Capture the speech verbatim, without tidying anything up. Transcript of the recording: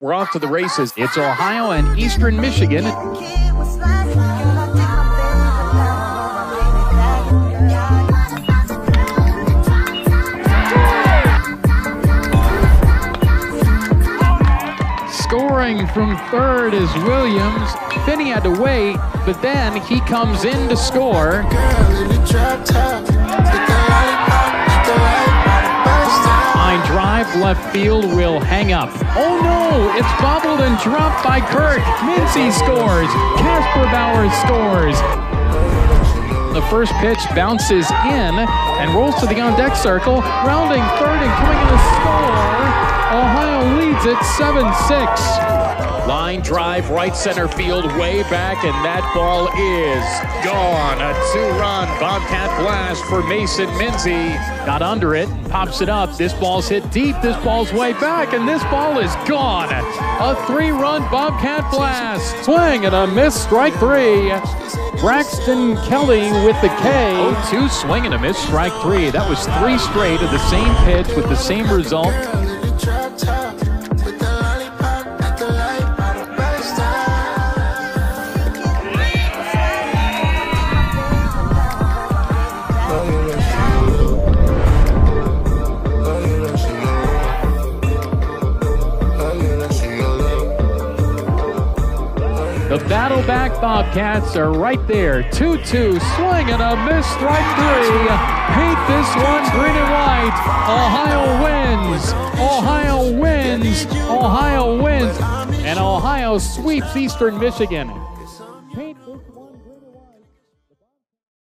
We're off to the races. It's Ohio and Eastern Michigan. Scoring from third is Williams. Finney had to wait, but then he comes in to score. Drive left field will hang up. Oh no, it's bobbled and dropped by Kirk. Minzie scores. Casper Bauer scores. The first pitch bounces in and rolls to the on-deck circle, rounding third and coming in to score. Ohio leads it seven six. Line drive, right center field, way back, and that ball is gone. A two-run Bobcat blast for Mason Minzie. Got under it, pops it up. This ball's hit deep, this ball's way back, and this ball is gone. A three-run Bobcat blast. Swing and a miss, strike three. Braxton Kelly with the K. oh two, swing and a miss, strike three. That was three straight of the same pitch with the same result. The battle-back Bobcats are right there. two two, swing and a miss, strike three. Paint this one green and white. Ohio wins, Ohio wins, Ohio wins, and Ohio sweeps Eastern Michigan.